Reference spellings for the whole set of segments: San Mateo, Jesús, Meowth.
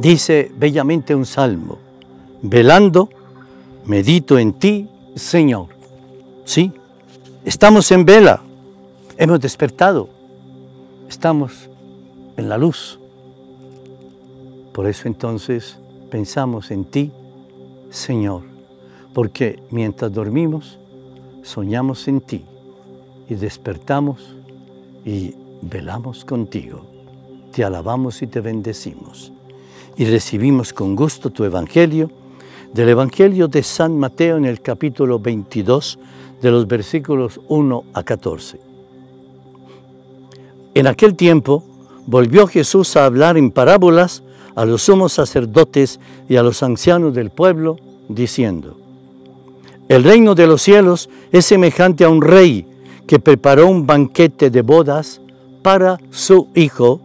Dice bellamente un salmo: velando, medito en ti, Señor. Sí, estamos en vela, hemos despertado, estamos en la luz. Por eso entonces pensamos en ti, Señor, porque mientras dormimos, soñamos en ti y despertamos y velamos contigo. Te alabamos y te bendecimos. Y recibimos con gusto tu Evangelio, del Evangelio de San Mateo en el capítulo 22, de los versículos 1 a 14. En aquel tiempo volvió Jesús a hablar en parábolas a los sumos sacerdotes y a los ancianos del pueblo, diciendo: el reino de los cielos es semejante a un rey que preparó un banquete de bodas para su hijo.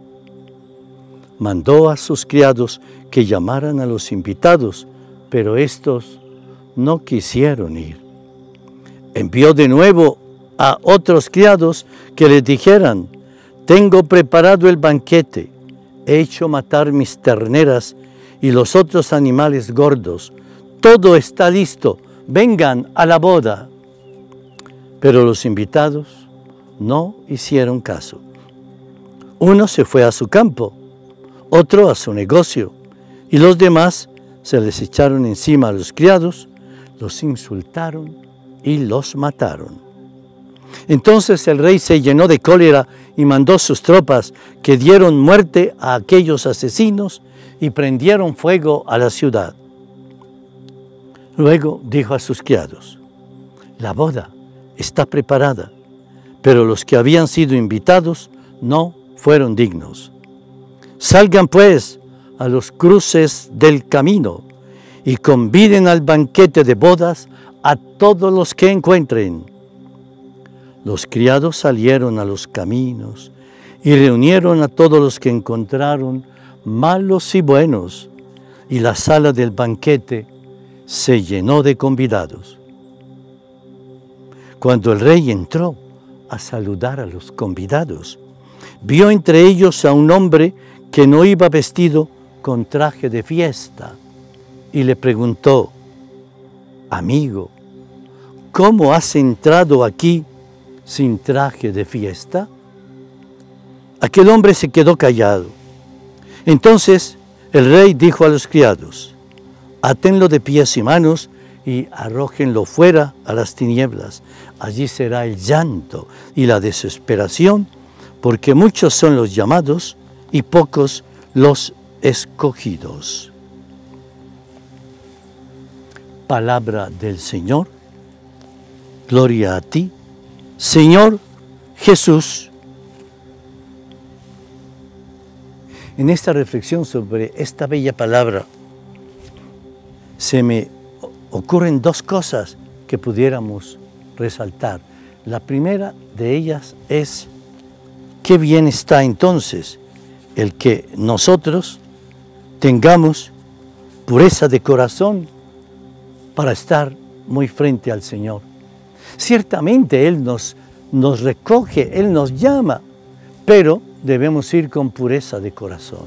Mandó a sus criados que llamaran a los invitados, pero estos no quisieron ir. Envió de nuevo a otros criados que les dijeran: tengo preparado el banquete, he hecho matar mis terneras y los otros animales gordos, todo está listo, vengan a la boda. Pero los invitados no hicieron caso. Uno se fue a su campo, otro a su negocio, y los demás se les echaron encima a los criados, los insultaron y los mataron. Entonces el rey se llenó de cólera y mandó sus tropas, que dieron muerte a aquellos asesinos y prendieron fuego a la ciudad. Luego dijo a sus criados: la boda está preparada, pero los que habían sido invitados no fueron dignos. Salgan pues a los cruces del camino y conviden al banquete de bodas a todos los que encuentren. Los criados salieron a los caminos y reunieron a todos los que encontraron, malos y buenos, y la sala del banquete se llenó de convidados. Cuando el rey entró a saludar a los convidados, vio entre ellos a un hombre que no iba vestido con traje de fiesta, y le preguntó: amigo, ¿cómo has entrado aquí sin traje de fiesta? Aquel hombre se quedó callado. Entonces el rey dijo a los criados: átenlo de pies y manos y arrójenlo fuera a las tinieblas. Allí será el llanto y la desesperación, porque muchos son los llamados y pocos los escogidos. Palabra del Señor. Gloria a ti, Señor Jesús. En esta reflexión sobre esta bella palabra, se me ocurren dos cosas que pudiéramos resaltar. La primera de ellas es: qué bien está entonces el que nosotros tengamos pureza de corazón para estar muy frente al Señor. Ciertamente Él nos recoge, Él nos llama, pero debemos ir con pureza de corazón.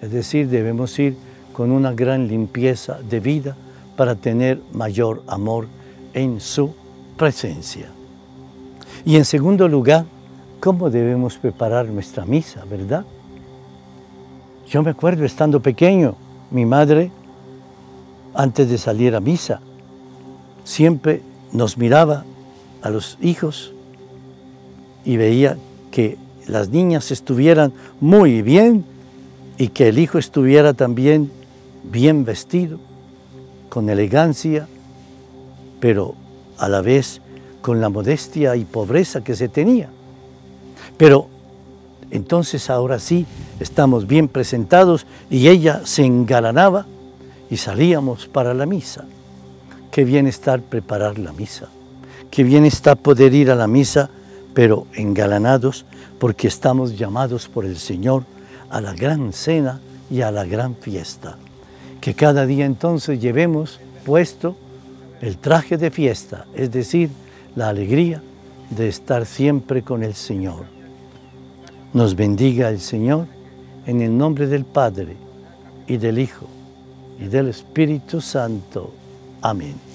Es decir, debemos ir con una gran limpieza de vida para tener mayor amor en su presencia. Y en segundo lugar, ¿cómo debemos preparar nuestra misa, verdad? Yo me acuerdo, estando pequeño, mi madre, antes de salir a misa, siempre nos miraba a los hijos y veía que las niñas estuvieran muy bien y que el hijo estuviera también bien vestido, con elegancia, pero a la vez con la modestia y pobreza que se tenía. Pero entonces ahora sí estamos bien presentados, y ella se engalanaba y salíamos para la misa. Qué bien está preparar la misa, qué bien está poder ir a la misa, pero engalanados, porque estamos llamados por el Señor a la gran cena y a la gran fiesta. Que cada día entonces llevemos puesto el traje de fiesta, es decir, la alegría de estar siempre con el Señor. Nos bendiga el Señor, en el nombre del Padre, y del Hijo, y del Espíritu Santo. Amén.